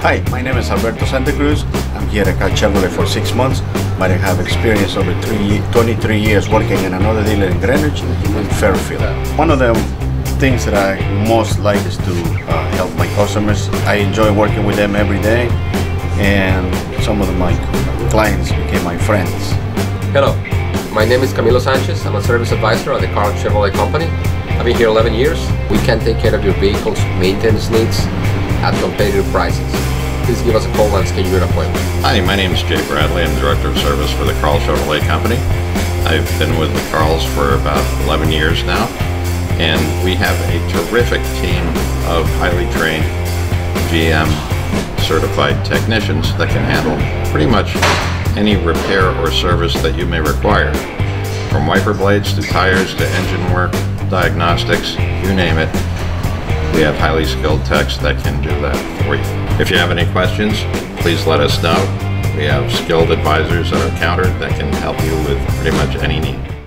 Hi, my name is Alberto Santa Cruz. I'm here at Karl Chevrolet for 6 months, but I have experience over 23 years working in another dealer in Greenwich and Fairfield. One of the things that I most like is to help my customers. I enjoy working with them every day, and some of my clients became my friends. Hello, my name is Camilo Sanchez. I'm a service advisor at the Karl Chevrolet Company. I've been here 11 years. We can take care of your vehicle's maintenance needs at competitive prices. Please give us a call and schedule an appointment. Hi, my name is Jay Bradley. I'm the Director of Service for the Karl Chevrolet Company. I've been with the Karls for about 11 years now, and we have a terrific team of highly trained GM certified technicians that can handle pretty much any repair or service that you may require. From wiper blades to tires to engine work, diagnostics, you name it. We have highly skilled techs that can do that for you. If you have any questions, please let us know. We have skilled advisors at our counter that can help you with pretty much any need.